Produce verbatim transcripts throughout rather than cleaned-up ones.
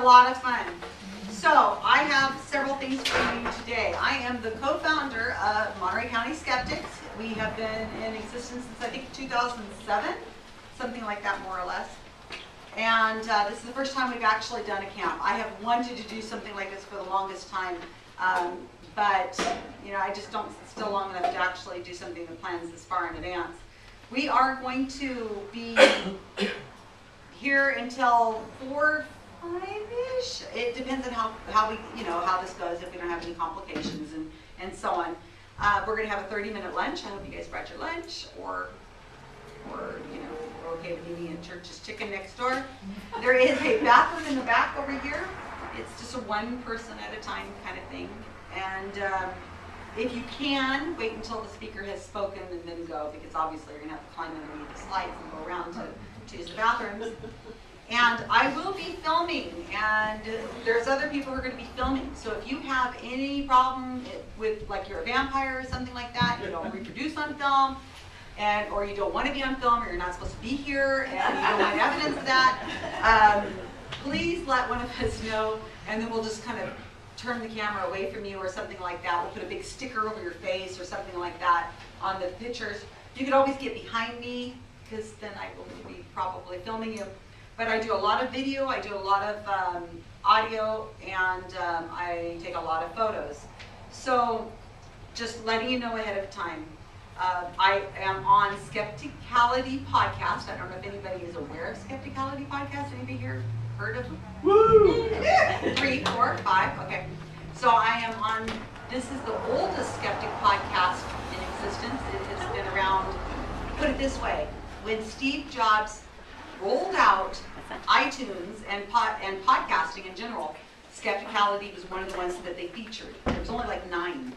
a lot of fun. So I have several things for you today. I am the co-founder of Monterey County Skeptics. We have been in existence since I think two thousand seven, something like that, more or less. And uh, this is the first time we've actually done a camp. I have wanted to do something like this for the longest time, um, but you know, I just don't sit still long enough to actually do something that plans this far in advance. We are going to be here until four. Five-ish. It depends on how, how we, you know, how this goes, if we don't have any complications and, and so on. Uh, we're going to have a thirty-minute lunch. I hope you guys brought your lunch, or, or you know, we're okay with Mimi and Church's chicken next door. There is a bathroom in the back over here. It's just a one person at a time kind of thing. And um, if you can, wait until the speaker has spoken and then go, because obviously you're going to have to climb underneath the slides and go around to, to use the bathrooms. And I will be filming, and there's other people who are going to be filming. So if you have any problem with, like, you're a vampire or something like that, you don't reproduce on film, and or you don't want to be on film, or you're not supposed to be here, and you don't want evidence of that, um, please let one of us know, and then we'll just kind of turn the camera away from you or something like that. We'll put a big sticker over your face or something like that on the pictures. You can always get behind me, because then I will be probably filming you. But I do a lot of video, I do a lot of um, audio, and um, I take a lot of photos. So just letting you know ahead of time, uh, I am on Skepticality Podcast. I don't know if anybody is aware of Skepticality Podcast. Anybody here heard of them? Woo! Three, four, five, okay. So I am on, this is the oldest skeptic podcast in existence. It has been around, put it this way, when Steve Jobs rolled out iTunes and pod, and podcasting in general, Skepticality was one of the ones that they featured. There was only like nine.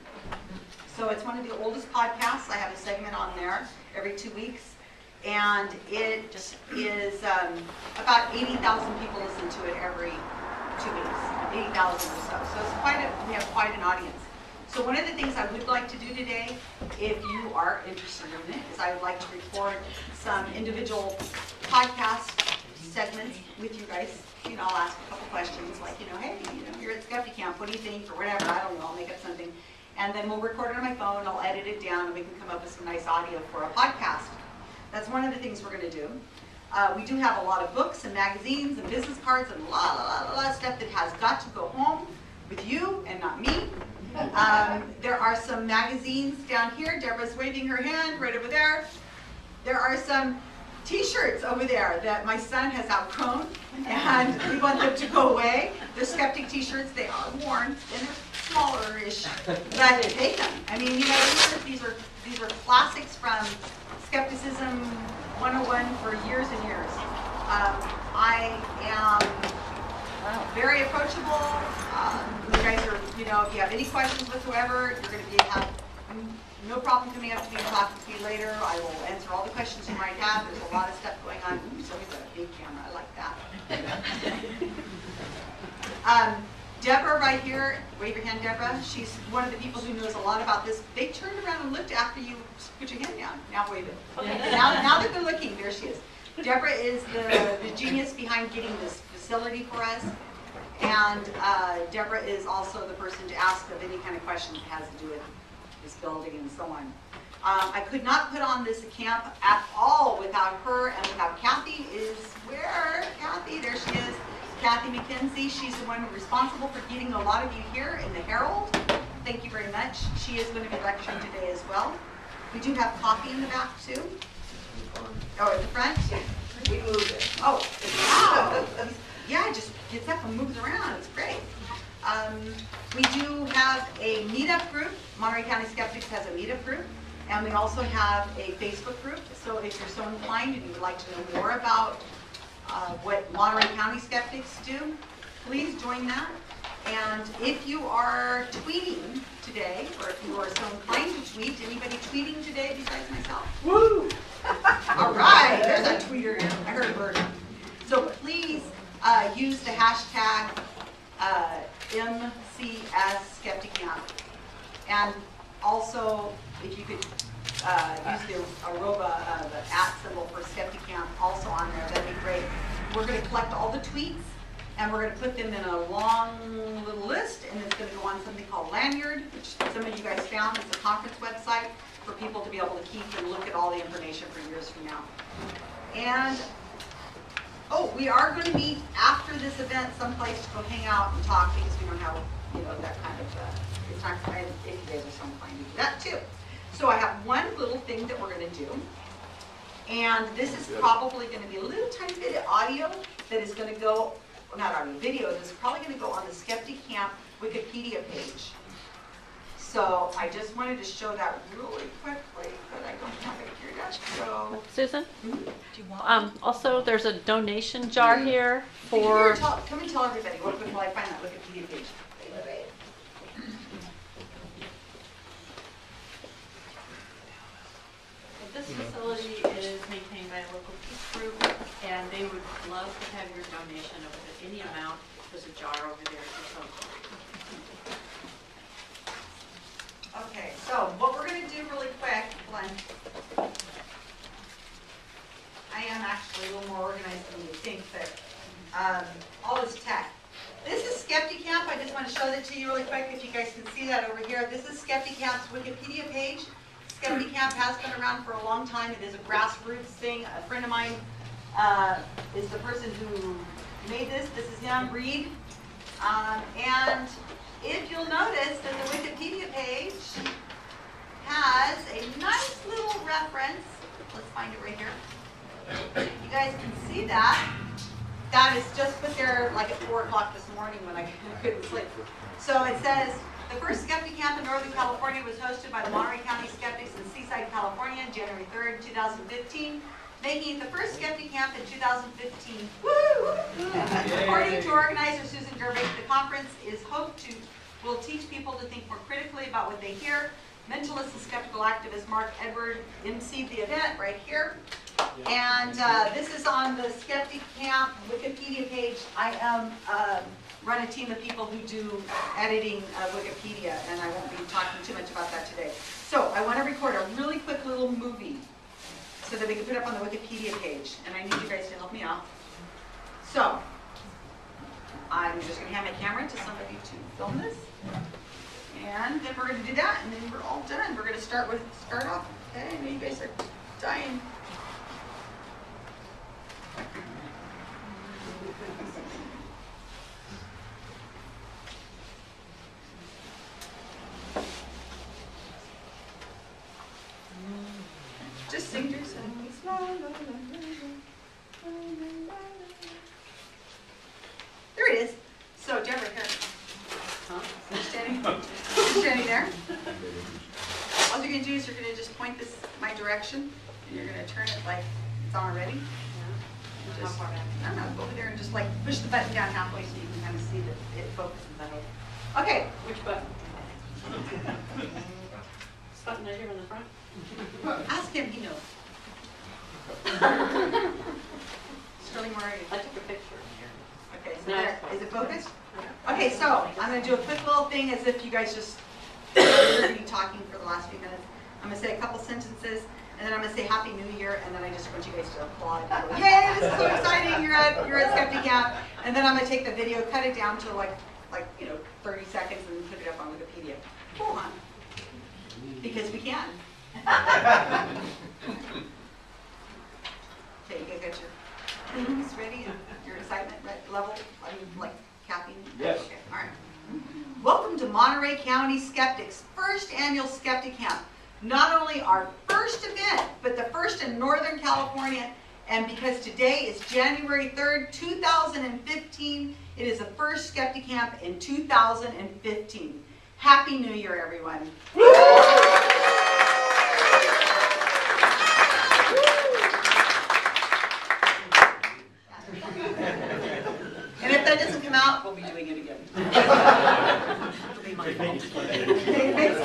So it's one of the oldest podcasts. I have a segment on there every two weeks. And it just is um, about eighty thousand people listen to it every two weeks, eighty thousand or so. So it's quite a, we have quite an audience. So one of the things I would like to do today, if you are interested in it, is I would like to record some individual podcast segments with you guys. You know, I'll ask a couple questions, like, you know, hey, you know, you're at SkeptiCamp, what do you think, or whatever, I don't know, I'll make up something. And then we'll record it on my phone, I'll edit it down, and we can come up with some nice audio for a podcast. That's one of the things we're going to do. Uh, we do have a lot of books and magazines and business cards and la la la la stuff that has got to go home with you and not me. Um, there are some magazines down here. Deborah's waving her hand right over there. There are some t-shirts over there that my son has outgrown, and we want them to go away. They're skeptic t-shirts. They are worn, and they're smaller-ish, but take them. I mean, you know, these are, these are, these are classics from Skepticism one oh one for years and years. Um, I am... Wow. Very approachable. Um, you guys are, you know, if you have any questions whatsoever, you're going to be have no problem coming up to me and talking to me later. I will answer all the questions you might have. There's a lot of stuff going on. Ooh, somebody's got a big camera. I like that. um, Deborah right here, wave your hand, Deborah. She's one of the people who knows a lot about this. They turned around and looked after you put your hand down. Now wave it. Okay. now, now that they're looking, there she is. Deborah is the, the genius behind getting this facility for us, and uh, Deborah is also the person to ask of any kind of question that has to do with this building and so on. Um, I could not put on this camp at all without her and without Kathy. Is where? Kathy, there she is. Kathy McKenzie, she's the one responsible for getting a lot of you here in the Herald. Thank you very much. She is going to be lecturing today as well. We do have coffee in the back too. Oh, at the front? We moved it. Oh, wow. Yeah, it just gets up and moves around. It's great. Um, we do have a meetup group. Monterey County Skeptics has a meetup group. And we also have a Facebook group. So if you're so inclined and you would like to know more about uh, what Monterey County Skeptics do, please join that. And if you are tweeting today, or if you are so inclined to tweet, anybody tweeting today besides myself? Woo! All right, there's a tweeter now. I heard a bird. So please uh, use the hashtag uh, M C S Skeptic Camp. And also, if you could uh, use the arroba, uh, the at symbol for Skeptic Camp also on there, that'd be great. We're going to collect all the tweets. and we're going to put them in a long little list, and it's going to go on something called Lanyard, which some of you guys found. It's a conference website for people to be able to keep and look at all the information for years from now. And, oh, we are going to meet after this event someplace to go hang out and talk, because we don't have, you know, that kind of, uh, it's not, if you guys are so inclined to do that too. So I have one little thing that we're going to do. And this is probably going to be a little tiny bit of audio that is going to go, well, not audio, video, that's probably going to go on the SkeptiCamp Wikipedia page. So I just wanted to show that really quickly, but I don't have it here yet. So Susan, mm-hmm. Do you want um, also there's a donation jar mm-hmm. here for. Hey, tell, come and tell everybody what will I find that Wikipedia page. This facility is maintained by a local peace group, and they would love to have your donation of any amount. There's a jar over there. Okay, so what we're going to do really quick, Glenn, I am actually a little more organized than you think, but um, all this tech. This is SkeptiCamp. I just want to show that to you really quick if you guys can see that over here. This is SkeptiCamp's Wikipedia page. SkeptiCamp has been around for a long time. It is a grassroots thing. A friend of mine uh, is the person who made this. This is Jan Reed. Um, and if you'll notice that the Wikipedia page has a nice little reference. Let's find it right here. You guys can see that. That is just put there like at four o'clock this morning when I couldn't sleep. So it says, the first Skeptic Camp in Northern California was hosted by the Monterey County Skeptics in Seaside, California, January third, two thousand fifteen, making it the first Skeptic Camp in two thousand fifteen. Woo! Yay. According to organizer Susan Gerbic, the conference is hoped to will teach people to think more critically about what they hear. Mentalist and skeptical activist Mark Edward emceed the event right here. Yeah. And uh, this is on the Skeptic Camp Wikipedia page. I am. Um, run a team of people who do editing of Wikipedia, and I won't be talking too much about that today. So I want to record a really quick little movie so that we can put it up on the Wikipedia page, and I need you guys to help me out. So I'm just going to hand my camera to somebody to film this, and then we're going to do that, and then we're all done. We're going to start with start off. Okay, I know you guys are dying. Just sing your songs. There it is. So, Deborah, here. Huh? Standing, standing there. All you're going to do is you're going to just point this my direction, and you're going to turn it like it's on already. Yeah. Just, I don't know, go over there and just like push the button down halfway so you can kind of see that it focuses that way. Okay. Which button? This button right here in the front. Ask him, he knows. Sterling Murray. I took a picture. Okay, so there. Is it focused? Okay, so I'm going to do a quick little thing as if you guys just heard me talking for the last few minutes. I'm going to say a couple sentences, and then I'm going to say Happy New Year, and then I just want you guys to applaud. Go, yay, this is so exciting. You're at, you're at SkeptiCamp. And then I'm going to take the video, cut it down to like, like you know, thirty seconds, and then put it up on Wikipedia. Hold on. Because we can. Okay, you guys got your things ready and your excitement level? I mean, like caffeine? Yes. Okay, all right. Welcome to Monterey County Skeptics' first annual Skeptic Camp. Not only our first event, but the first in Northern California. And because today is January third, two thousand fifteen, it is the first Skeptic Camp in two thousand fifteen. Happy New Year, everyone. We'll be doing it again. It'll be my fault.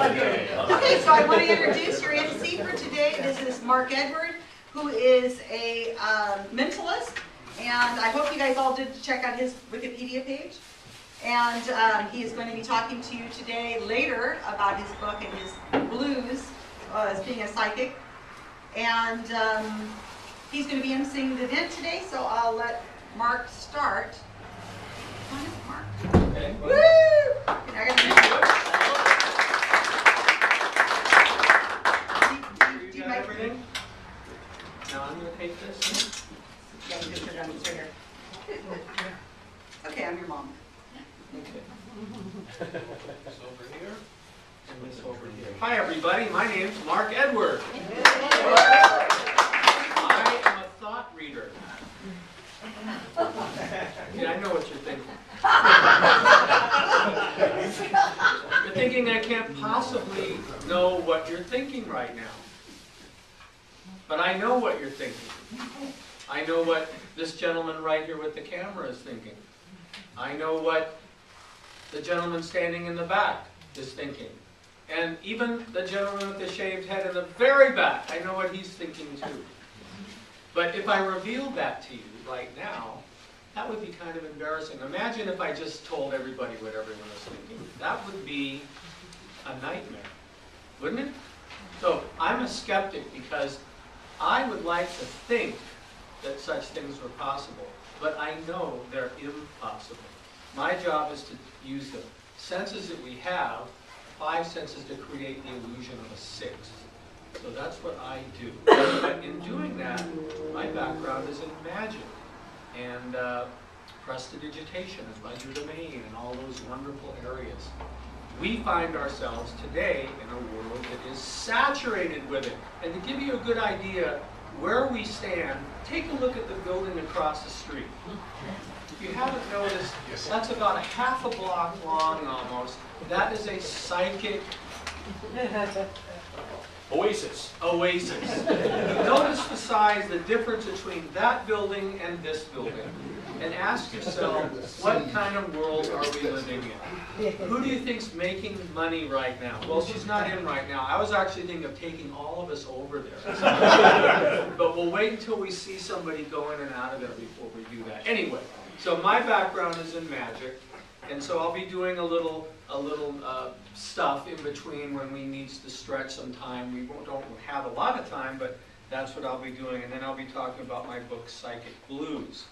Okay, so I want to introduce your M C for today. This is Mark Edward, who is a um, mentalist, and I hope you guys all did check out his Wikipedia page. And um, he is going to be talking to you today later about his book and his blues uh, as being a psychic. And um, he's going to be emceeing the event today, so I'll let Mark start. Okay. Woo! I got to do, do, do you got everything? Now I'm going to take this. Yeah, you just put it on the chair. Okay, I'm your mom. Okay. This over here, and this over here. Hi, everybody. My name's Mark Edward. I am a thought reader. Yeah, I know what you're thinking. You're thinking I can't possibly know what you're thinking right now. But I know what you're thinking. I know what this gentleman right here with the camera is thinking. I know what the gentleman standing in the back is thinking. And even the gentleman with the shaved head in the very back, I know what he's thinking too. But if I revealed that to you right now, that would be kind of embarrassing. Imagine if I just told everybody what everyone was thinking. That would be a nightmare, wouldn't it? So I'm a skeptic because I would like to think that such things were possible, but I know they're impossible. My job is to use the senses that we have, five senses, to create the illusion of a sixth. So that's what I do. But in doing that, my background is in magic and uh, prestidigitation and legerdemain and all those wonderful areas. We find ourselves today in a world that is saturated with it. And to give you a good idea where we stand, take a look at the building across the street. If you haven't noticed, that's about a half a block long almost. That is a psychic Oasis. Oasis. Notice the size, the difference between that building and this building. And ask yourself, what kind of world are we living in? Who do you think's making money right now? Well, she's not in right now. I was actually thinking of taking all of us over there. But we'll wait until we see somebody go in and out of there before we do that. Anyway, so my background is in magic. And so I'll be doing a little, a little uh, stuff in between when we need to stretch some time. We won't, don't have a lot of time, but that's what I'll be doing. And then I'll be talking about my book, Psychic Blues.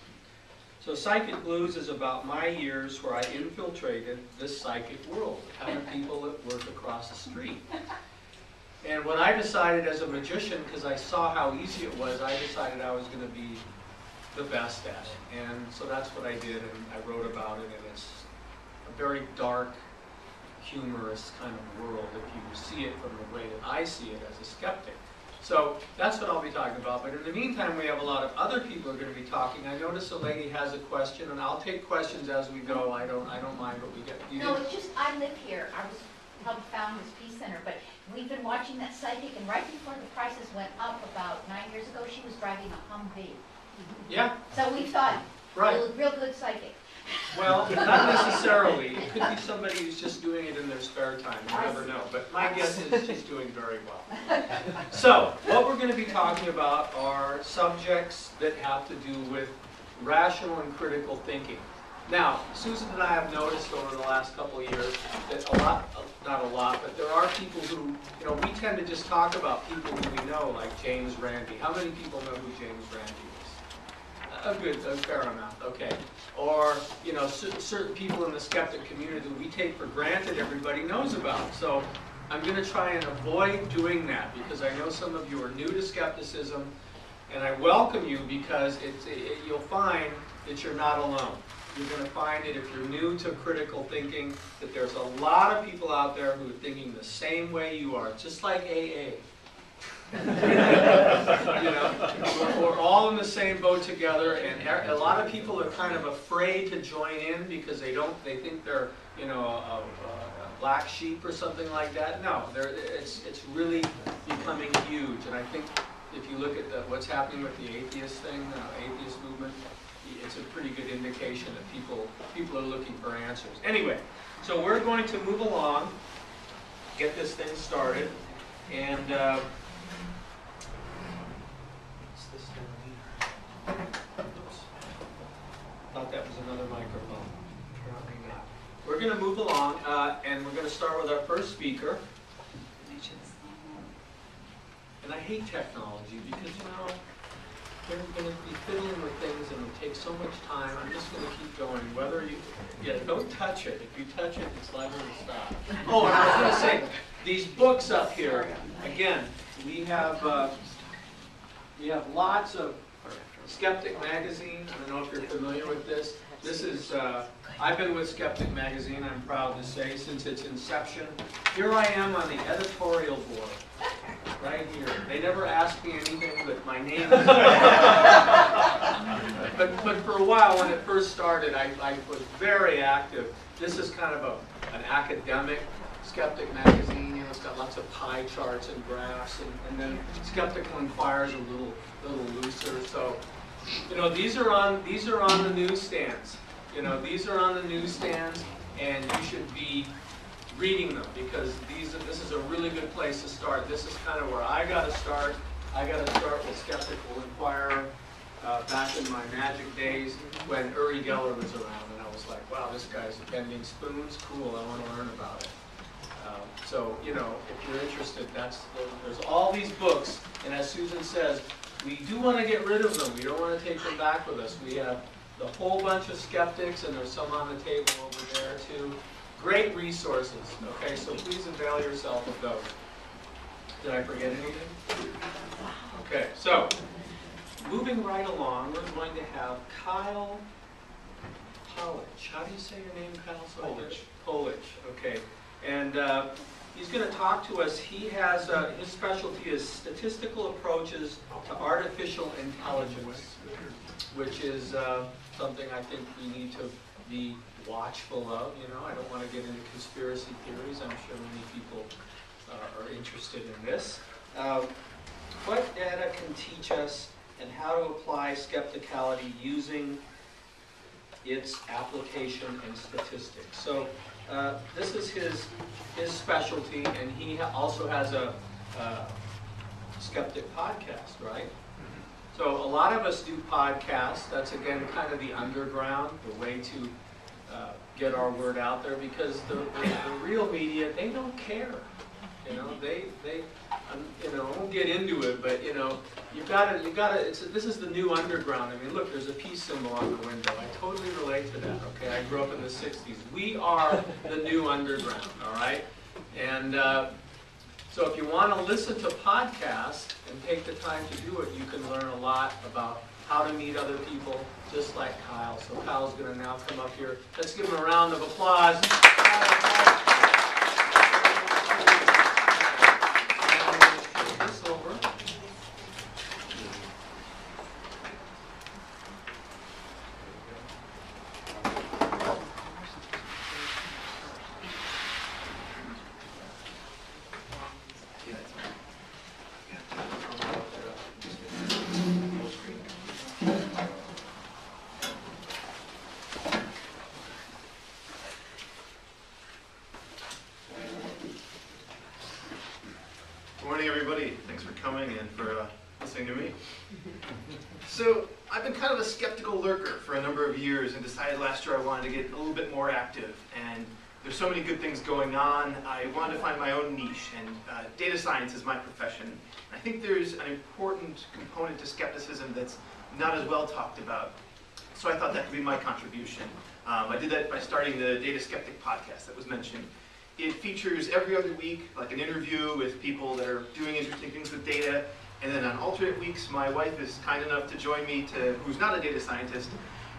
So Psychic Blues is about my years where I infiltrated this psychic world, the kind of people that work across the street. And when I decided as a magician, because I saw how easy it was, I decided I was going to be the best at it. And so that's what I did, and I wrote about it, and it's a very dark, humorous kind of world if you see it from the way that I see it as a skeptic. So that's what I'll be talking about. But in the meantime, we have a lot of other people who are going to be talking. I notice a lady has a question, and I'll take questions as we go. I don't, I don't mind what we get. You no, it's just I live here. I was helped found this Peace Center, but we've been watching that psychic. And right before the prices went up, about nine years ago, she was driving a Humvee. Yeah. So we thought, right, real, real good psychic. Well, not necessarily. It could be somebody who's just doing it in their spare time. You never know. But my guess is she's doing very well. So, what we're going to be talking about are subjects that have to do with rational and critical thinking. Now, Susan and I have noticed over the last couple of years that a lot, not a lot, but there are people who, you know, we tend to just talk about people who we know, like James Randi. How many people know who James Randi is? A good, a fair amount, okay. Or, you know, certain people in the skeptic community that we take for granted everybody knows about. So I'm going to try and avoid doing that because I know some of you are new to skepticism, and I welcome you because it's, it, you'll find that you're not alone. You're going to find it if you're new to critical thinking that there's a lot of people out there who are thinking the same way you are, just like A A. You know, we're, we're all in the same boat together, and a lot of people are kind of afraid to join in because they don't, they think they're, you know, a, a black sheep or something like that. No, it's, it's really becoming huge, and I think if you look at the, what's happening with the atheist thing, the atheist movement, it's a pretty good indication that people, people are looking for answers. Anyway, so we're going to move along, get this thing started, and uh, thought that was another microphone. Apparently not. We're going to move along, uh, and we're going to start with our first speaker. And I hate technology because, you know, they're going to be fiddling with things and it takes so much time. I'm just going to keep going, whether you, yeah, don't touch it. If you touch it, it's liable to stop. Oh, and I was going to say, these books up here, again, we have, uh, we have lots of Skeptic Magazine. I don't know if you're familiar with this. This is, uh, I've been with Skeptic Magazine, I'm proud to say, since its inception. Here I am on the editorial board, right here. They never asked me anything, but my name is but, but for a while, when it first started, I, I was very active. This is kind of a, an academic Skeptic Magazine. You know, it's got lots of pie charts and graphs, and, and then Skeptical Inquirer is a little, little looser. So, you know, these are on these are on the newsstands. You know, these are on the newsstands, and you should be reading them, because these are, this is a really good place to start. This is kind of where I got to start. I got to start with Skeptical Inquirer uh, back in my magic days when Uri Geller was around, and I was like, wow, this guy's bending spoons. Cool, I want to learn about it. Um, so, you know, if you're interested, that's there's all these books, and as Susan says, we do want to get rid of them. We don't want to take them back with us. We have the whole bunch of skeptics, and there's some on the table over there, too. Great resources, okay? So please avail yourself of those. Did I forget anything? Okay, so moving right along, we're going to have Kyle Polich. How do you say your name, Kyle? Polich. Polich, okay. And uh, he's going to talk to us. He has, uh, his specialty is statistical approaches to artificial intelligence, which is uh, something I think we need to be watchful of. You know, I don't want to get into conspiracy theories. I'm sure many people uh, are interested in this. Um, what data can teach us and how to apply skepticality using its application and statistics. So uh, this is his, his specialty, and he ha also has a uh, Skeptic podcast, right? So a lot of us do podcasts. That's, again, kind of the underground, the way to uh, get our word out there, because the, the, the real media, they don't care. You know, they, they um, you know, won't get into it, but, you know, you've got to, you've got to, it's, this is the new underground. I mean, look, there's a peace symbol on the window. I totally relate to that, okay? I grew up in the sixties. We are the new underground, all right? And uh, so if you want to listen to podcasts and take the time to do it, you can learn a lot about how to meet other people, just like Kyle. So Kyle's going to now come up here. Let's give him a round of applause. So many good things going on. I wanted to find my own niche, and uh, data science is my profession. And I think there's an important component to skepticism that's not as well talked about. So I thought that could be my contribution. Um, I did that by starting the Data Skeptic podcast that was mentioned. It features every other week, like an interview with people that are doing interesting things with data. And then on alternate weeks, my wife is kind enough to join me to, who's not a data scientist,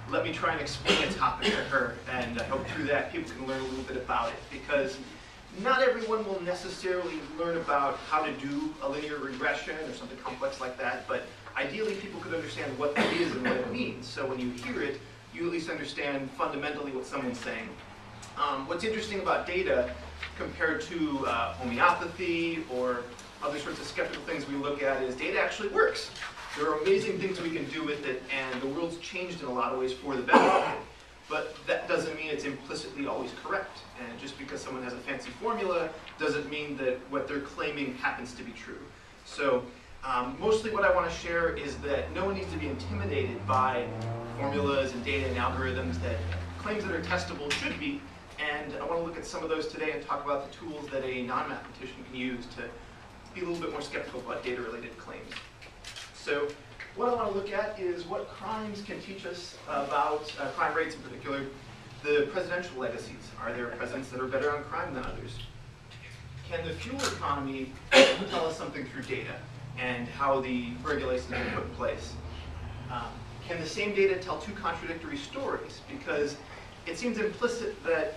let me try and explain a topic to her, and I hope through that people can learn a little bit about it, because not everyone will necessarily learn about how to do a linear regression or something complex like that, but ideally people could understand what that is and what it means. So when you hear it, you at least understand fundamentally what someone's saying. Um, what's interesting about data compared to uh, homeopathy or other sorts of skeptical things we look at is data actually works. There are amazing things we can do with it, and the world's changed in a lot of ways for the better. But that doesn't mean it's implicitly always correct. And just because someone has a fancy formula doesn't mean that what they're claiming happens to be true. So um, mostly what I want to share is that no one needs to be intimidated by formulas and data and algorithms that claims that are testable should be. And I want to look at some of those today and talk about the tools that a non-mathematician can use to be a little bit more skeptical about data-related claims. So What I want to look at is what crimes can teach us about uh, crime rates, in particular the presidential legacies. Are there presidents that are better on crime than others? Can the fuel economy tell us something through data and how the regulations are put in place? Um, can the same data tell two contradictory stories? Because it seems implicit that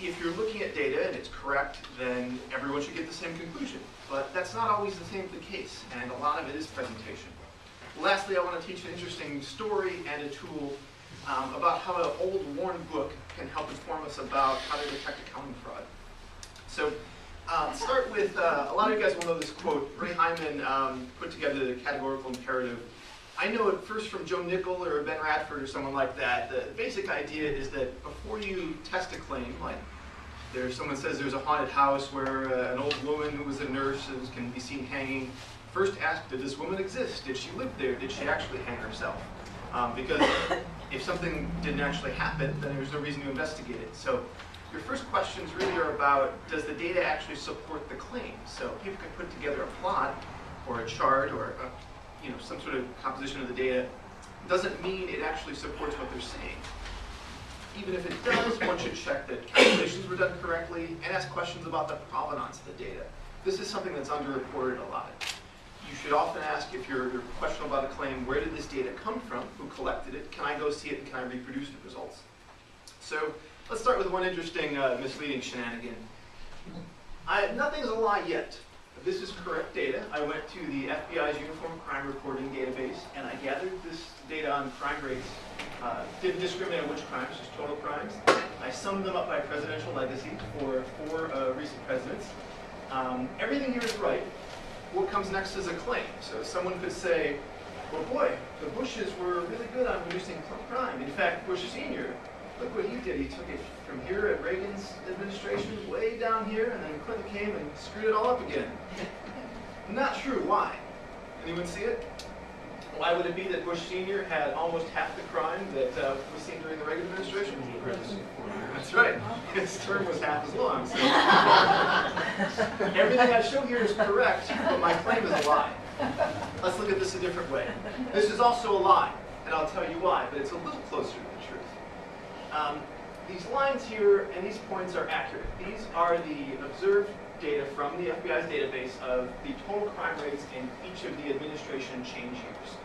if you're looking at data and it's correct, then everyone should get the same conclusion. But that's not always the same the case, and a lot of it is presentation. Lastly, I want to teach an interesting story and a tool um, about how an old, worn book can help inform us about how to detect accounting fraud. So, uh, start with, uh, a lot of you guys will know this quote. Ray Hyman um, put together the categorical imperative. I know it first from Joe Nickel or Ben Radford or someone like that. The basic idea is that before you test a claim, like there's someone says there's a haunted house where uh, an old woman who was a nurse is, can be seen hanging, first ask, did this woman exist? Did she live there? Did she actually hang herself? Um, because if something didn't actually happen, then there's no reason to investigate it. So your first questions really are about, does the data actually support the claim? So people can put together a plot or a chart or a you know, some sort of composition of the data. Doesn't mean it actually supports what they're saying. Even if it does, one should check that calculations were done correctly and ask questions about the provenance of the data. This is something that's underreported a lot. You should often ask, if you're questioning about a claim, where did this data come from? Who collected it? Can I go see it and can I reproduce the results? So let's start with one interesting uh, misleading shenanigan. I, nothing's a lie yet. This is correct data. I went to the F B I's Uniform Crime Reporting Database, and I gathered this data on crime rates. Uh, didn't discriminate on which crimes, just total crimes. I summed them up by presidential legacy for four uh, recent presidents. Um, everything here is right. What comes next is a claim. So someone could say, well, boy, the Bushes were really good on reducing crime. In fact, Bush Senior, look what he did. He took it from here at Reagan's administration way down here, and then Clinton came and screwed it all up again. Not true. Why? Anyone see it? Why would it be that Bush Senior had almost half the crime that uh, was seen during the Reagan administration? That's right. His term was half as long. So. Everything I show here is correct, but my claim is a lie. Let's look at this a different way. This is also a lie, and I'll tell you why, but it's a little closer to the truth. Um, these lines here and these points are accurate. These are the observed data from the F B I's database of the total crime rates in each of the administration change years.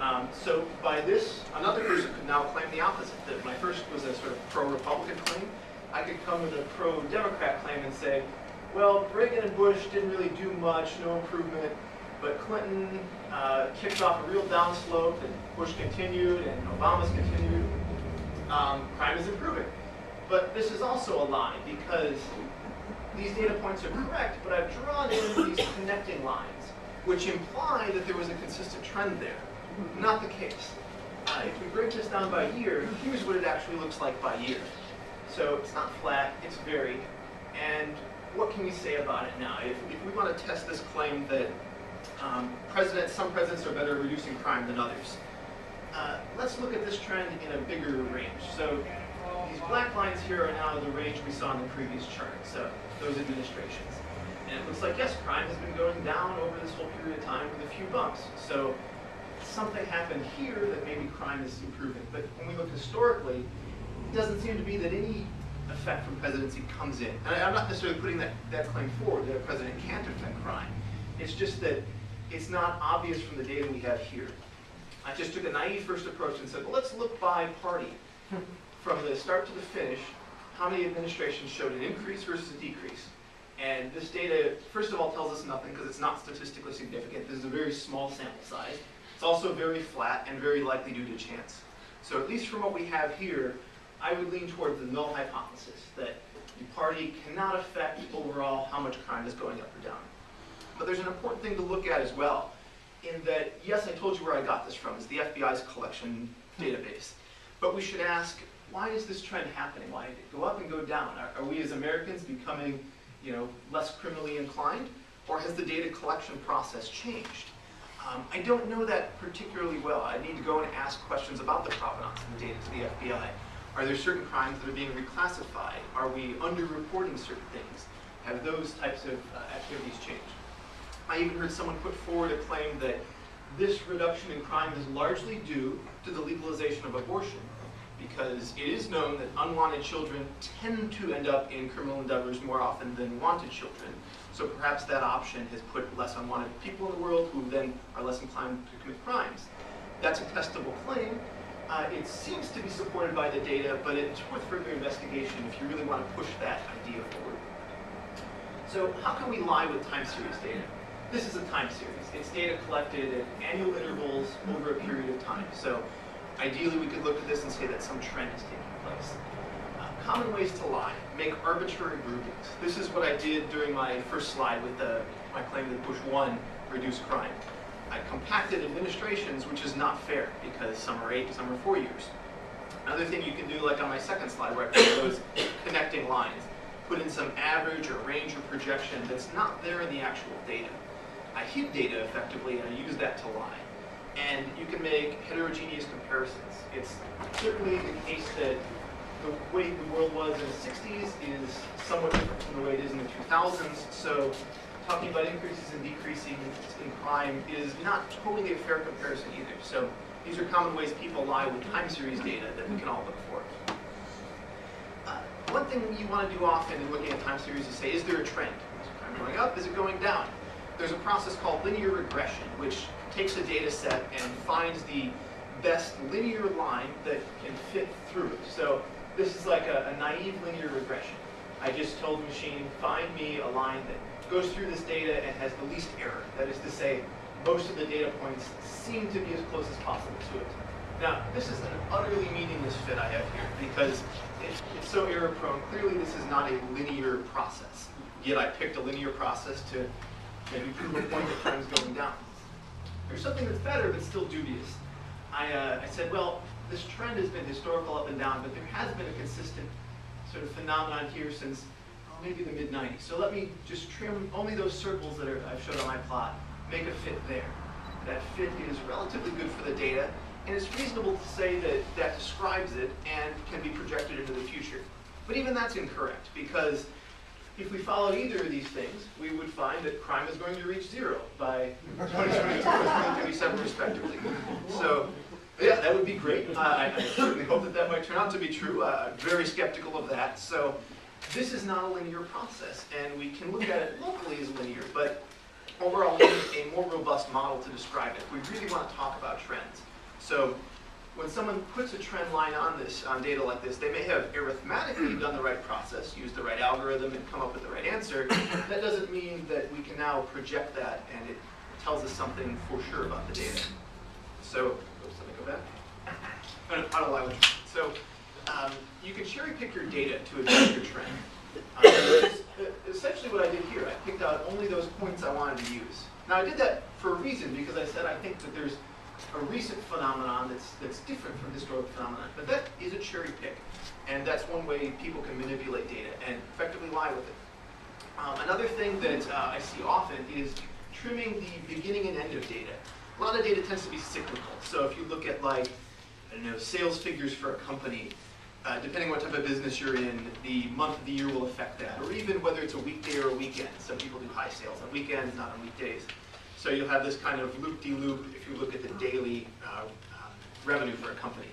Um, so by this, another person could now claim the opposite, that my first was a sort of pro-Republican claim. I could come with a pro-Democrat claim and say, well, Reagan and Bush didn't really do much, no improvement, but Clinton uh, kicked off a real downslope, and Bush continued, and Obama's continued. Um, crime is improving. But this is also a lie, because these data points are correct, but I've drawn in these connecting lines, which imply that there was a consistent trend there. Not the case. Uh, if we break this down by year, here's what it actually looks like by year. So it's not flat, it's varied. And what can we say about it now? If, if we want to test this claim that um, presidents, some presidents are better at reducing crime than others, uh, let's look at this trend in a bigger range. So these black lines here are now the range we saw in the previous chart, so those administrations. And it looks like, yes, crime has been going down over this whole period of time with a few bumps. So something happened here that maybe crime is improving. But when we look historically, it doesn't seem to be that any effect from presidency comes in. And I'm not necessarily putting that, that claim forward, that a president can't affect crime. It's just that it's not obvious from the data we have here. I just took a naive first approach and said, well, let's look by party. From the start to the finish, how many administrations showed an increase versus a decrease? And this data, first of all, tells us nothing because it's not statistically significant. This is a very small sample size. It's also very flat and very likely due to chance. So at least from what we have here, I would lean towards the null hypothesis that the party cannot affect overall how much crime is going up or down. But there's an important thing to look at as well, in that, yes, I told you where I got this from. It's the F B I's collection database. But we should ask, why is this trend happening? Why did it go up and go down? Are, are we as Americans becoming, you know, less criminally inclined? Or has the data collection process changed? Um, I don't know that particularly well. I need to go and ask questions about the provenance of the data to the F B I. Are there certain crimes that are being reclassified? Are we underreporting certain things? Have those types of uh, activities changed? I even heard someone put forward a claim that this reduction in crime is largely due to the legalization of abortion, because it is known that unwanted children tend to end up in criminal endeavors more often than wanted children. So perhaps that option has put less unwanted people in the world who then are less inclined to commit crimes. That's a testable claim. Uh, it seems to be supported by the data, but it's worth further investigation if you really want to push that idea forward. So how can we lie with time series data? This is a time series. It's data collected at annual intervals over a period of time. So ideally, we could look at this and say that some trend is taking place. Uh, common ways to lie. Make arbitrary groupings. This is what I did during my first slide with the, my claim that Bush won reduced crime. I compacted administrations, which is not fair, because some are eight, some are four years. Another thing you can do, like on my second slide, where I put those connecting lines, put in some average or range or projection that's not there in the actual data. I hid data effectively, and I use that to lie. And you can make heterogeneous comparisons. It's certainly the case that the way the world was in the sixties is somewhat different from the way it is in the two thousands. So talking about increases and decreases in crime is not totally a fair comparison either. So these are common ways people lie with time series data that we can all look for. Uh, one thing you want to do often in looking at time series is say, is there a trend? Is crime going up? Is it going down? There's a process called linear regression, which takes a data set and finds the best linear line that can fit through it. So this is like a, a naive linear regression. I just told the machine, find me a line that goes through this data and has the least error. That is to say, most of the data points seem to be as close as possible to it. Now, this is an utterly meaningless fit I have here, because it's, it's so error prone. Clearly, this is not a linear process. Yet I picked a linear process to maybe prove a point that crime is going down. There's something that's better, but still dubious. I, uh, I said, well, this trend has been historical up and down, but there has been a consistent sort of phenomenon here since oh, maybe the mid nineties. So let me just trim only those circles that are, I've showed on my plot, make a fit there. That fit is relatively good for the data, and it's reasonable to say that that describes it and can be projected into the future. But even that's incorrect, because if we followed either of these things, we would find that crime is going to reach zero by twenty twenty-two and twenty thirty-seven, respectively. So, yeah, that would be great. Uh, I, I certainly hope that that might turn out to be true. Uh, I'm very skeptical of that. So, this is not a linear process, and we can look at it locally as linear, but overall, we need a more robust model to describe it. We really want to talk about trends. So, when someone puts a trend line on this, on data like this, they may have arithmetically done the right process, used the right algorithm, and come up with the right answer. That doesn't mean that we can now project that, and it tells us something for sure about the data. So, oops, let me go back. Oh, no, auto lie with trend. So, um, you can cherry pick your data to adjust your trend. Um, essentially, what I did here, I picked out only those points I wanted to use. Now, I did that for a reason, because I said I think that there's a recent phenomenon that's, that's different from historical phenomenon. But that is a cherry pick. And that's one way people can manipulate data and effectively lie with it. Um, another thing that uh, I see often is trimming the beginning and end of data. A lot of data tends to be cyclical. So if you look at, like, I don't know, sales figures for a company, uh, depending on what type of business you're in, the month of the year will affect that. Or even whether it's a weekday or a weekend. Some people do high sales on weekends, not on weekdays. So you'll have this kind of loop-de-loop if you look at the daily uh, uh, revenue for a company.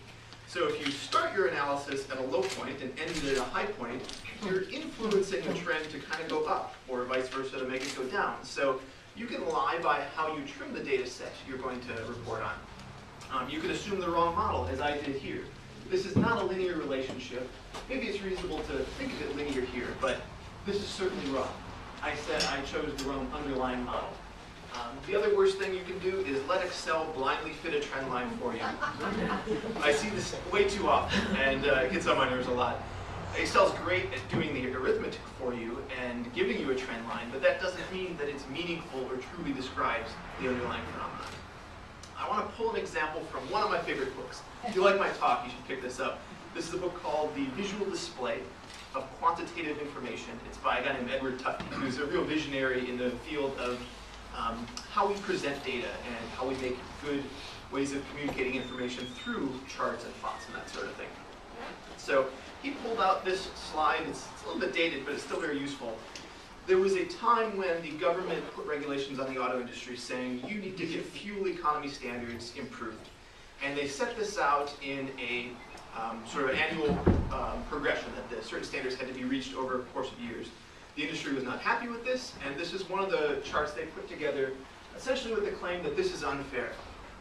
So if you start your analysis at a low point and end it at a high point, you're influencing the trend to kind of go up, or vice versa to make it go down. So you can lie by how you trim the data set you're going to report on. Um, you could assume the wrong model, as I did here. This is not a linear relationship. Maybe it's reasonable to think of it linear here, but this is certainly wrong. I said I chose the wrong underlying model. Um, the other worst thing you can do is let Excel blindly fit a trend line for you. I see this way too often, and uh, it gets on my nerves a lot. Excel's great at doing the arithmetic for you and giving you a trend line, but that doesn't mean that it's meaningful or truly describes the underlying phenomenon. I want to pull an example from one of my favorite books. If you like my talk, you should pick this up. This is a book called The Visual Display of Quantitative Information. It's by a guy named Edward Tufte, who's a real visionary in the field of Um, how we present data and how we make good ways of communicating information through charts and plots and that sort of thing. So he pulled out this slide. It's, it's a little bit dated, but it's still very useful. there was a time when the government put regulations on the auto industry saying you need to get fuel economy standards improved. And they set this out in a um, sort of an annual um, progression that the certain standards had to be reached over the course of years. The industry was not happy with this, and this is one of the charts they put together essentially with the claim that this is unfair.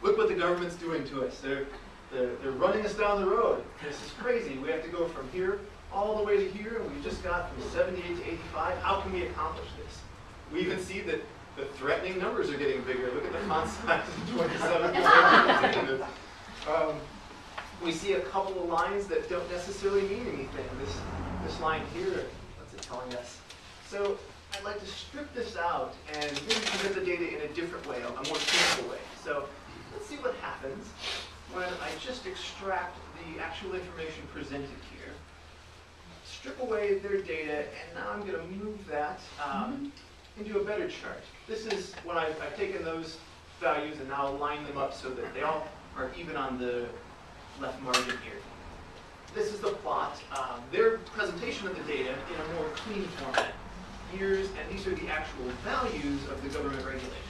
Look what the government's doing to us. They're, they're, they're running us down the road. This is crazy. We have to go from here all the way to here, and we just got from seventy-eight to eighty-five. How can we accomplish this? We even see that the threatening numbers are getting bigger. Look at the font size of twenty-seven. um, we see a couple of lines that don't necessarily mean anything. This, this line here, what's it telling us? So I'd like to strip this out and really present the data in a different way, a more simple way. So let's see what happens when I just extract the actual information presented here, strip away their data, and now I'm going to move that um, into a better chart. This is when I've, I've taken those values and now align them up so that they all are even on the left margin here. This is the plot, um, their presentation of the data in a more clean format. Years, and these are the actual values of the government regulations.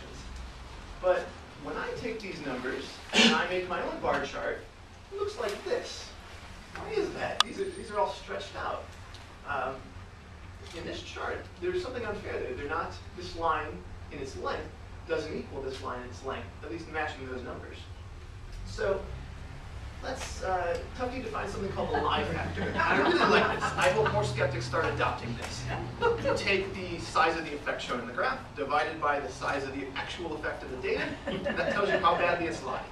But when I take these numbers and I make my own bar chart, it looks like this. Why is that? These are, these are all stretched out. Um, in this chart, there's something unfair there. They're not, this line in its length doesn't equal this line in its length, at least matching those numbers. So let's, uh, Tufte defines something called the lie factor. I really like this. I hope more skeptics start adopting this. You take the size of the effect shown in the graph, divided by the size of the actual effect of the data, and that tells you how badly it's lying.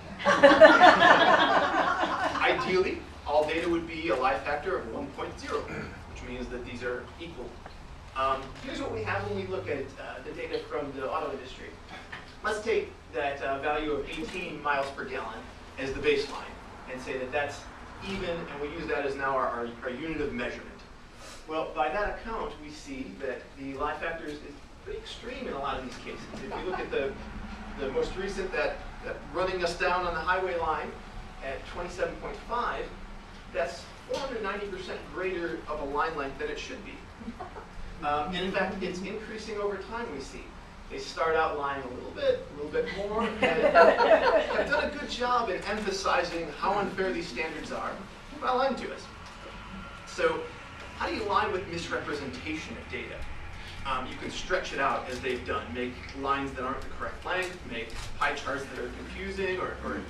Ideally, all data would be a lie factor of one point zero, which means that these are equal. Um, here's what we have when we look at uh, the data from the auto industry. Let's take that uh, value of eighteen miles per gallon as the baseline, and say that that's even, and we use that as now our, our, our unit of measurement. Well, by that account, we see that the lie factor is pretty extreme in a lot of these cases. If you look at the, the most recent, that, that running us down on the highway line at twenty-seven point five, that's four hundred ninety percent greater of a line length than it should be. Um, and in fact, it's increasing over time, we see. They start out lying a little bit, a little bit more, and have done a good job in emphasizing how unfair these standards are by lying to us. So how do you lie with misrepresentation of data? Um, you can stretch it out as they've done, make lines that aren't the correct length, make pie charts that are confusing or, or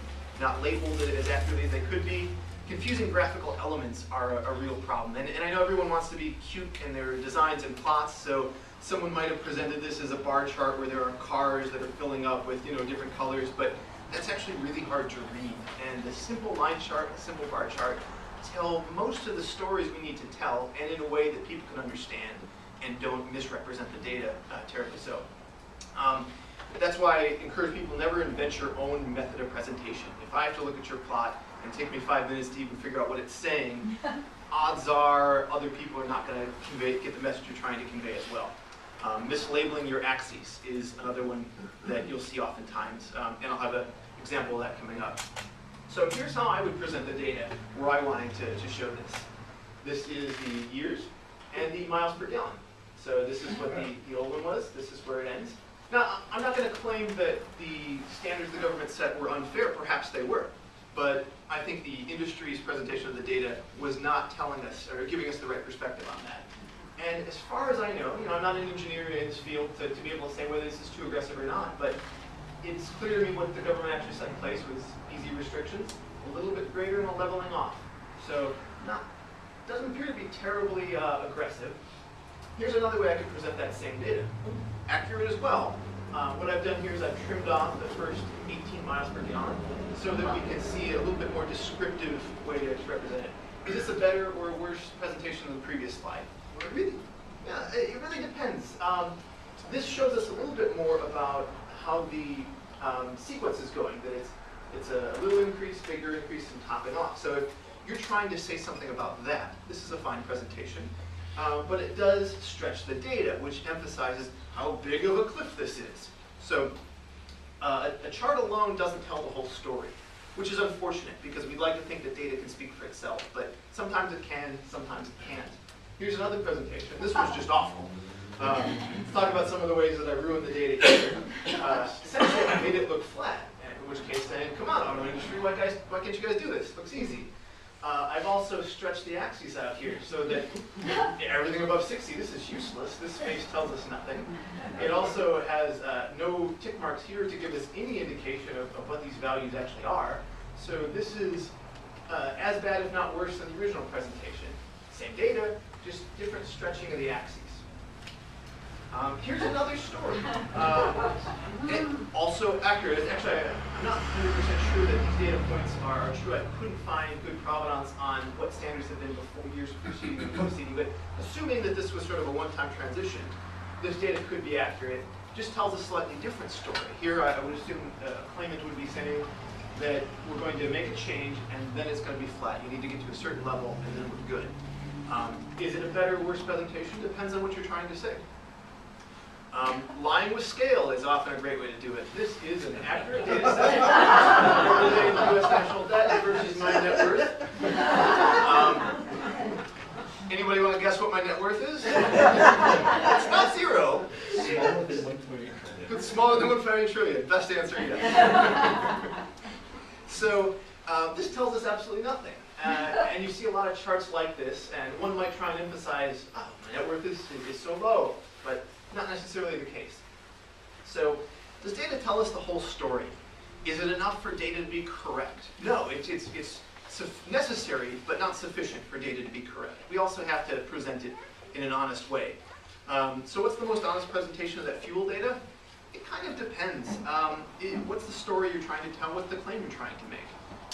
not labeled as accurately as they could be. Confusing graphical elements are a, a real problem. And, and I know everyone wants to be cute in their designs and plots, so someone might have presented this as a bar chart where there are cars that are filling up with, you know, different colors, but that's actually really hard to read. And the simple line chart, the simple bar chart, tell most of the stories we need to tell, and in a way that people can understand and don't misrepresent the data uh, terribly so. Um, that's why I encourage people, never invent your own method of presentation. If I have to look at your plot and take me five minutes to even figure out what it's saying, odds are other people are not going to convey, get the message you're trying to convey as well. Um, mislabeling your axes is another one that you'll see oftentimes, um, and I'll have an example of that coming up. So here's how I would present the data where I wanted to, to show this. This is the years and the miles per gallon. So this is what the, the old one was. This is where it ends. Now, I'm not going to claim that the standards the government set were unfair. Perhaps they were. But I think the industry's presentation of the data was not telling us or giving us the right perspective on that. And as far as I know, you know, I'm not an engineer in this field to, to be able to say whether this is too aggressive or not, but it's clear to me what the government actually set in place was easy restrictions, a little bit greater and a leveling off. So not, doesn't appear to be terribly uh, aggressive. Here's another way I could present that same data. Accurate as well. Uh, what I've done here is I've trimmed off the first eighteen miles per gallon so that we can see a little bit more descriptive way to represent it. Is this a better or worse presentation than the previous slide? Really, yeah, it really depends. Um, this shows us a little bit more about how the um, sequence is going, that it's, it's a little increase, bigger increase, and topping off. So if you're trying to say something about that, this is a fine presentation. Uh, but it does stretch the data, which emphasizes how big of a cliff this is. So uh, a, a chart alone doesn't tell the whole story, which is unfortunate, because we'd like to think that data can speak for itself. But sometimes it can, sometimes it can't. Here's another presentation. This was just awful. Um, thought about some of the ways that I ruined the data here. Uh, essentially, I made it look flat, in which case then, come on, auto industry, why, guys, why can't you guys do this? Looks easy. Uh, I've also stretched the axes out here so that everything above sixty, this is useless. This space tells us nothing. It also has uh, no tick marks here to give us any indication of, of what these values actually are. So this is uh, as bad, if not worse, than the original presentation. Same data, just different stretching of the axes. Um, here's another story. Uh, and also accurate. Actually, I'm not one hundred percent sure that these data points are true. I couldn't find good provenance on what standards have been before years preceding and post-seeding, but assuming that this was sort of a one-time transition, this data could be accurate. Just tells a slightly different story. Here, I would assume a claimant would be saying that we're going to make a change, and then it's going to be flat. You need to get to a certain level, and then we're good. Um, is it a better or worse presentation? Depends on what you're trying to say. Um, lying with scale is often a great way to do it. This is an accurate data set. uh, U S national debt versus my net worth. Um, anybody want to guess what my net worth is? It's not zero. Smaller than one trillion. It's smaller than one point eight trillion. Best answer yet. So uh, this tells us absolutely nothing. Uh, and you see a lot of charts like this, and one might try and emphasize, oh, my net worth is, is so low, but not necessarily the case. So does data tell us the whole story? Is it enough for data to be correct? No, it's, it's, it's necessary, but not sufficient for data to be correct. We also have to present it in an honest way. Um, so what's the most honest presentation of that fuel data? It kind of depends. Um, it, what's the story you're trying to tell? What's the claim you're trying to make?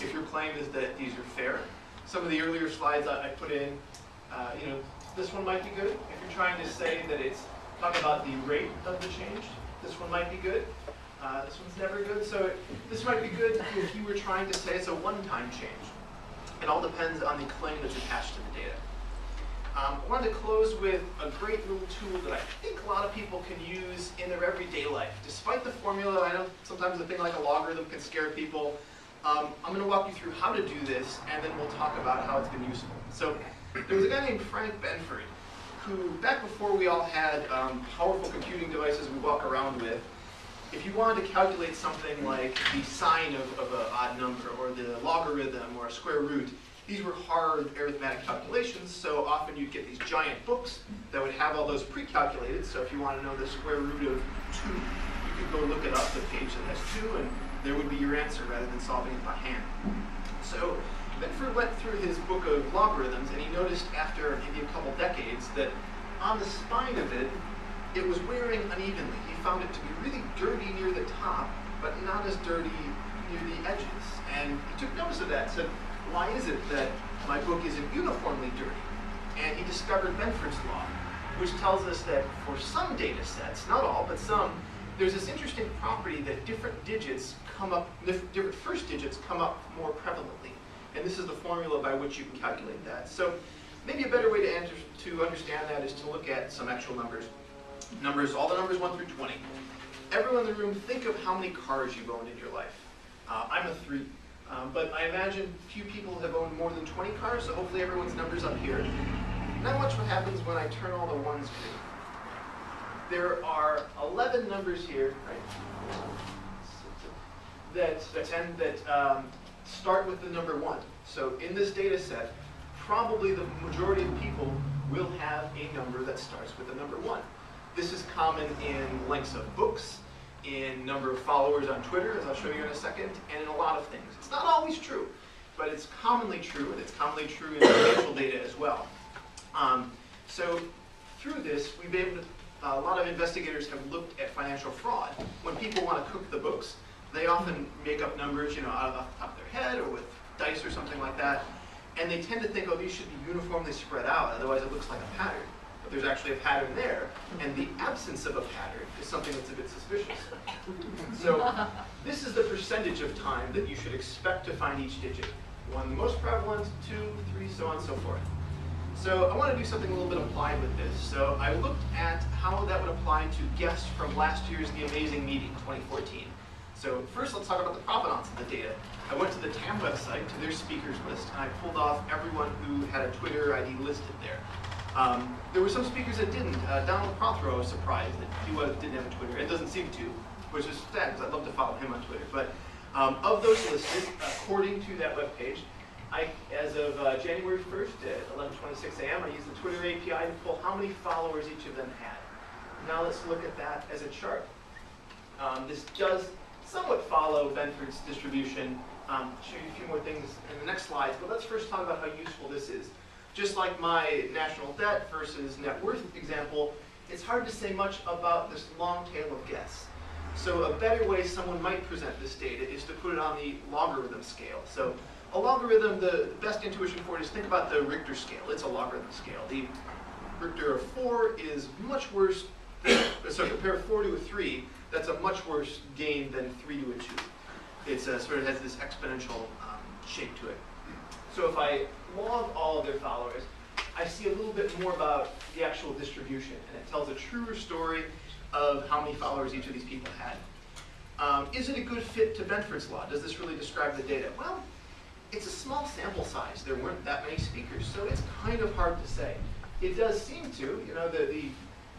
If your claim is that these are fair, some of the earlier slides I, I put in, uh, you know, this one might be good. If you're trying to say that it's talk about the rate of the change, this one might be good. Uh, this one's never good. So it, this might be good if you were trying to say it's a one-time change. It all depends on the claim that's attached to the data. Um, I wanted to close with a great little tool that I think a lot of people can use in their everyday life. Despite the formula, I know sometimes a thing like a logarithm can scare people. Um, I'm going to walk you through how to do this, and then we'll talk about how it's been useful. So there was a guy named Frank Benford, who, back before we all had um, powerful computing devices we walk around with, if you wanted to calculate something like the sine of, of an odd number, or the logarithm, or a square root, these were hard arithmetic calculations, so often you'd get these giant books that would have all those pre-calculated, so if you want to know the square root of two, you could go look it up, the page that has two, and there would be your answer rather than solving it by hand. So Benford went through his book of logarithms, and he noticed after maybe a couple decades that on the spine of it, it was wearing unevenly. He found it to be really dirty near the top, but not as dirty near the edges. And he took notice of that, said, why is it that my book isn't uniformly dirty? And he discovered Benford's law, which tells us that for some data sets, not all, but some, there's this interesting property that different digits come up, different first digits come up more prevalently. And this is the formula by which you can calculate that. So maybe a better way to, answer, to understand that is to look at some actual numbers. Numbers, all the numbers one through twenty. Everyone in the room, think of how many cars you've owned in your life. Uh, I'm a three, um, but I imagine few people have owned more than twenty cars, so hopefully everyone's number's up here. Now watch what happens when I turn all the ones green. There are eleven numbers here, right, that, that, tend, that um, start with the number one. So in this data set, probably the majority of people will have a number that starts with the number one. This is common in lengths of books, in number of followers on Twitter, as I'll show you in a second, and in a lot of things. It's not always true, but it's commonly true, and it's commonly true in financial data as well. Um, so through this, we've been able to a lot of investigators have looked at financial fraud. When people want to cook the books, they often make up numbers, you know, out of off the top of their head or with dice or something like that. And they tend to think, oh, these should be uniformly spread out, otherwise it looks like a pattern. But there's actually a pattern there, and the absence of a pattern is something that's a bit suspicious. So this is the percentage of time that you should expect to find each digit. One, the most prevalent, two, three, so on and so forth. So I want to do something a little bit applied with this. So I looked at how that would apply to guests from last year's The Amazing Meeting, twenty fourteen. So first, let's talk about the provenance of the data. I went to the TAM website, to their speakers list, and I pulled off everyone who had a Twitter I D listed there. Um, there were some speakers that didn't. Uh, Donald Prothero was surprised that he was, didn't have a Twitter. It doesn't seem to, which is sad because I'd love to follow him on Twitter. But um, of those listed, according to that webpage, I, as of uh, January first at eleven twenty-six a m, I used the Twitter A P I to pull how many followers each of them had. Now let's look at that as a chart. Um, this does somewhat follow Benford's distribution. Um, show you a few more things in the next slides, but let's first talk about how useful this is. Just like my national debt versus net worth example, it's hard to say much about this long tail of guess. So a better way someone might present this data is to put it on the logarithm scale. So a logarithm, the best intuition for it is think about the Richter scale. It's a logarithm scale. The Richter of four is much worse, than, so compare four to a three, that's a much worse gain than three to a two. It's a, sort of has this exponential um, shape to it. So if I log all of their followers, I see a little bit more about the actual distribution, and it tells a truer story of how many followers each of these people had. Um, is it a good fit to Benford's law? Does this really describe the data? Well, it's a small sample size. There weren't that many speakers, so it's kind of hard to say. It does seem to, you know, the, the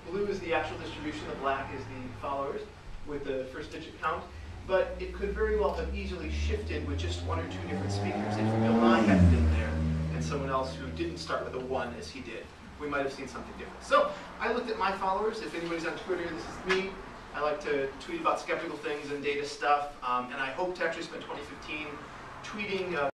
blue is the actual distribution, the black is the followers with the first digit count. But it could very well have easily shifted with just one or two different speakers. If Bill Nye had been there and someone else who didn't start with a one as he did, we might have seen something different. So I looked at my followers. If anybody's on Twitter, this is me. I like to tweet about skeptical things and data stuff. Um, and I hope to actually spend twenty fifteen tweeting. Uh,